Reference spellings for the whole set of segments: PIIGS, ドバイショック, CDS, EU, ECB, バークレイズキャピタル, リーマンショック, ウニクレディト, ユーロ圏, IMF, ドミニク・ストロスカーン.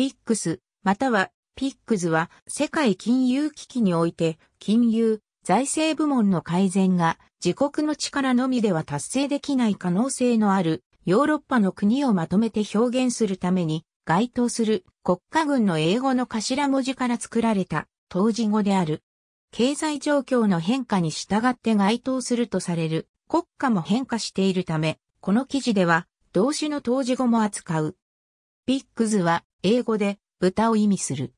PIIGS、またはPIIGSは世界金融危機において金融、財政部門の改善が自国の力のみでは達成できない可能性のあるヨーロッパの国をまとめて表現するために該当する国家群の英語の頭文字から作られた当時語である。経済状況の変化に従って該当するとされる国家も変化しているため、この記事では動詞の当時語も扱う。PIIGSは英語で豚を意味する。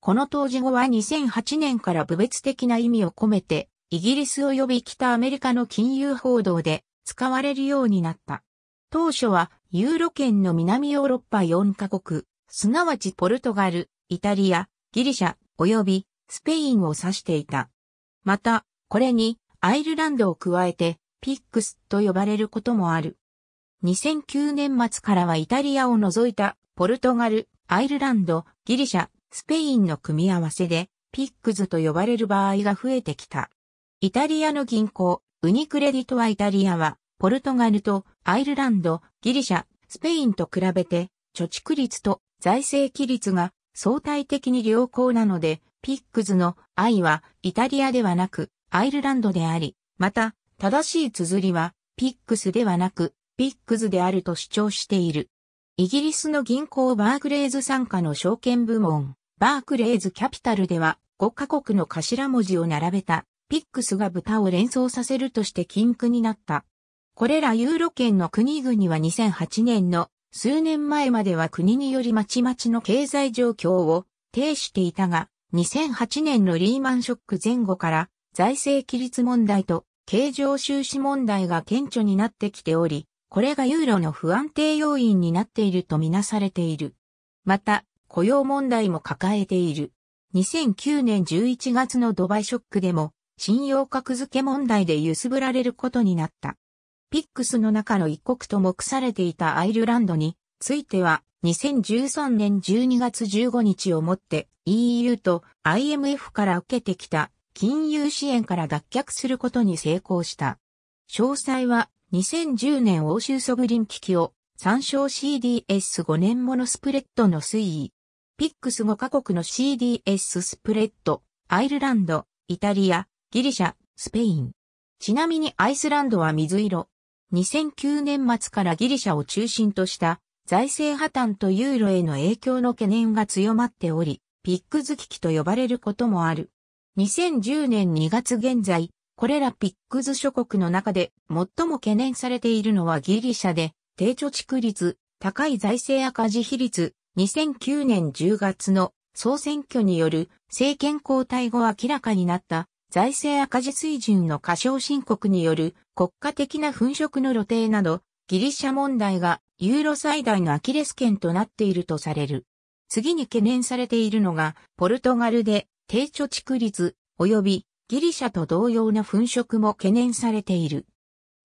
この当時語は2008年から侮蔑的な意味を込めてイギリス及び北アメリカの金融報道で使われるようになった。当初はユーロ圏の南ヨーロッパ4カ国、すなわちポルトガル、イタリア、ギリシャ及びスペインを指していた。また、これにアイルランドを加えてPIIGSと呼ばれることもある。2009年末からはイタリアを除いたポルトガル、アイルランド、ギリシャ、スペインの組み合わせでPIIGSと呼ばれる場合が増えてきた。イタリアの銀行、ウニクレディトはイタリアはポルトガルとアイルランド、ギリシャ、スペインと比べて貯蓄率と財政規律が相対的に良好なのでPIIGSの I はイタリアではなくアイルランドであり、また正しい綴りはPIIGSではなくPIIGSであると主張している。イギリスの銀行バークレイズ傘下の証券部門バークレイズキャピタルでは5カ国の頭文字を並べたPIIGSが豚を連想させるとして禁句になった。これらユーロ圏の国々は2008年の数年前までは国によりまちまちの経済状況を呈していたが、2008年のリーマンショック前後から財政規律問題と経常収支問題が顕著になってきており、これがユーロの不安定要因になっているとみなされている。また、雇用問題も抱えている。2009年11月のドバイショックでも、信用格付け問題で揺すぶられることになった。PIIGSの中の一国と目されていたアイルランドについては、2013年12月15日をもって EU と IMF から受けてきた金融支援から脱却することに成功した。詳細は、2010年欧州ソブリン危機を参照 CDS5 年ものスプレッドの推移。PIIGS5 カ国の CDS スプレッド、アイルランド、イタリア、ギリシャ、スペイン。ちなみにアイスランドは水色。2009年末からギリシャを中心とした財政破綻とユーロへの影響の懸念が強まっており、PIIGS危機と呼ばれることもある。2010年2月現在、これらPIIGS諸国の中で最も懸念されているのはギリシャで、低貯蓄率、高い財政赤字比率、2009年10月の総選挙による政権交代後明らかになった財政赤字水準の過小申告による国家的な粉飾の露呈など、ギリシャ問題がユーロ最大のアキレス腱となっているとされる。次に懸念されているのが、ポルトガルで低貯蓄率及びギリシャと同様な粉飾も懸念されている。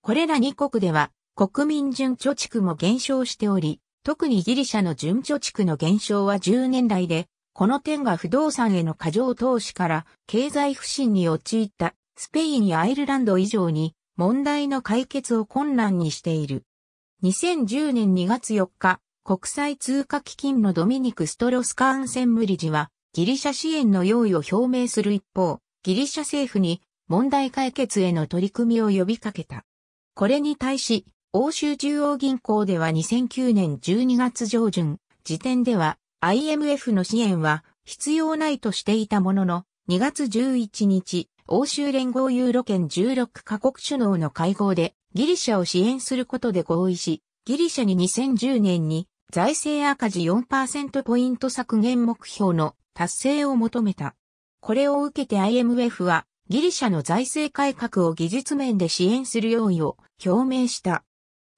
これら2国では国民準貯蓄も減少しており、特にギリシャの準貯蓄の減少は10年来で、この点が不動産への過剰投資から経済不振に陥ったスペインやアイルランド以上に問題の解決を困難にしている。2010年2月4日、国際通貨基金のドミニク・ストロスカーン専務理事はギリシャ支援の用意を表明する一方、ギリシャ政府に問題解決への取り組みを呼びかけた。これに対し、欧州中央銀行では2009年12月上旬時点では IMF の支援は必要ないとしていたものの、2月11日、欧州連合ユーロ圏16カ国首脳の会合でギリシャを支援することで合意し、ギリシャに2010年に財政赤字 4% ポイント削減目標の達成を求めた。これを受けて IMF はギリシャの財政改革を技術面で支援する用意を表明した。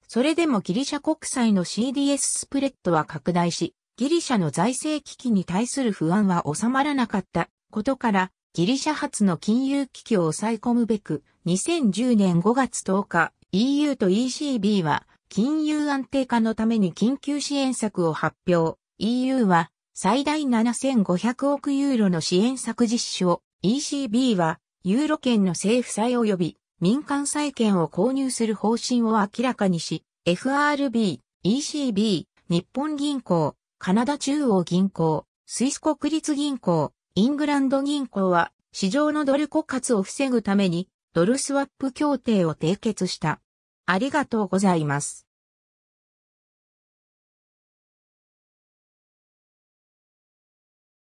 それでもギリシャ国債の CDS スプレッドは拡大し、ギリシャの財政危機に対する不安は収まらなかったことから、ギリシャ発の金融危機を抑え込むべく、2010年5月10日、EU と ECB は金融安定化のために緊急支援策を発表。EU は最大7500億ユーロの支援策実施を、ECB はユーロ圏の政府債及び民間債券を購入する方針を明らかにし、FRB、ECB、日本銀行、カナダ中央銀行、スイス国立銀行、イングランド銀行は市場のドル枯渇を防ぐためにドルスワップ協定を締結した。ありがとうございます。